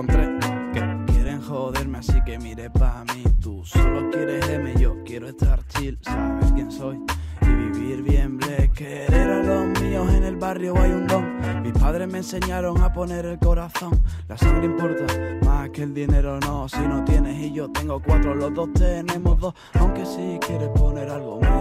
encontré que quieren joderme, así que miré pa' mí. Tú solo quieres M, yo quiero estar chill. Sabes quién soy y vivir bien black. Querer a los míos, en el barrio hay un don. Mis padres me enseñaron a poner el corazón. La sangre importa más que el dinero, no. Si no tienes y yo tengo cuatro, los dos tenemos dos. Aunque si quieres poner algo mejor,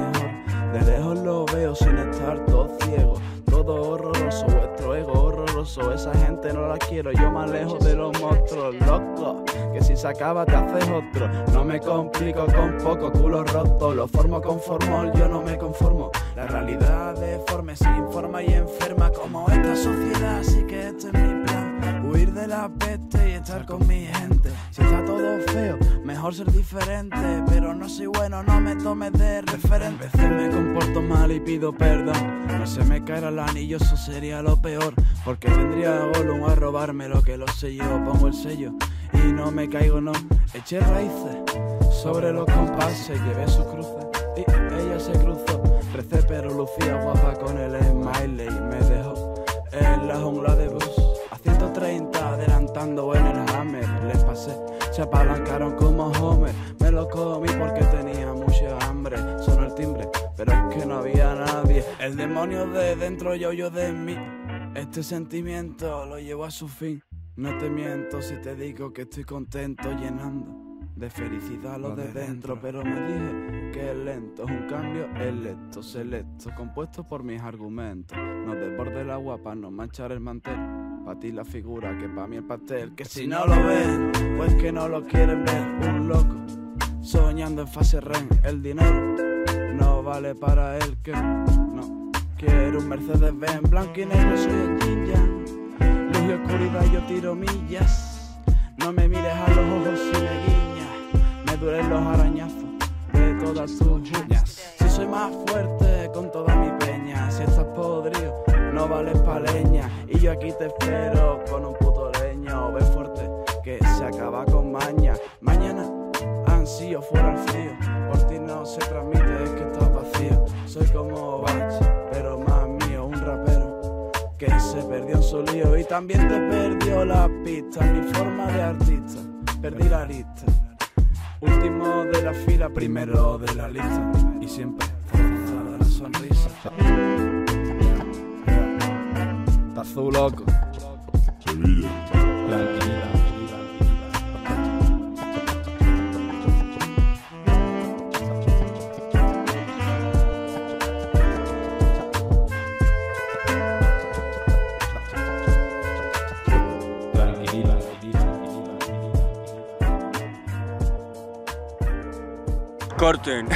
de lejos lo veo sin estar todo ciego. Todo horroroso, vuestro ego horroroso. Esa gente no la quiero, yo me alejo de los monstruos, loco. Que si se acaba te haces otro. No me complico con poco, culo roto. Lo formo con formol, yo no me conformo. La realidad deforme, se informa y enferma como esta sociedad, así que este es mi plan. Huir de la peste y estar con mi gente. Si está todo feo, mejor ser diferente. Pero no soy bueno, no me tomes de referente. A veces me comporto mal y pido perdón. No se me caerá el anillo, eso sería lo peor. Porque vendría Gollum a robarme lo que lo sé yo. Pongo el sello y no me caigo, no. Eché raíces sobre los compases, llevé sus cruces y ella se cruzó. Recé pero lucía guapa con el smiley y me dejó en la jungla de bus. A 130 adelantando en el hammer les pasé, se apalancaron como Homer. Me lo comí porque tenía mucha hambre. Sonó el timbre, pero es que no había nadie. El demonio de dentro y yo de mí. Este sentimiento lo llevo a su fin. No te miento si te digo que estoy contento, llenando de felicidad lo de dentro. Pero me dije que es lento, es un cambio electo, selecto, compuesto por mis argumentos. No desborde el agua para no manchar el mantel. Pa' ti la figura que pa' mí el pastel. Que si no lo ven, pues que no lo quieren ver. Un loco, soñando en fase REM. El dinero no vale para él que no. Quiero un Mercedes-Benz, blanco y negro, soy el yin yang. Luz y oscuridad, yo tiro millas. No me mires a los ojos si me guías. Duren los arañazos de todas sus uñas. Si soy más fuerte con toda mi peña. Si estás podrido, no vales pa' leña. Y yo aquí te espero con un puto leño. Ve fuerte, que se acaba con maña. Mañana ansío fuera el frío. Por ti no se transmite, es que estás vacío. Soy como Bach, pero más mío. Un rapero que se perdió en su lío. Y también te perdió la pista. Mi forma de artista, perdí la lista. Último de la fila, primero de la lista. Y siempre forzada la sonrisa. Tazúh, loco. Tranquila. Corten.